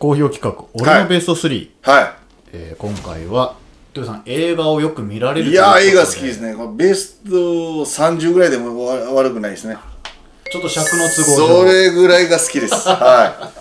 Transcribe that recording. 好評企画、俺のベスト3。はい。今回は、トヨさん、映画をよく見られるということで。いや、映画好きですね。ベスト30ぐらいでも悪くないですね。ちょっと尺の都合。それぐらいが好きです。はい。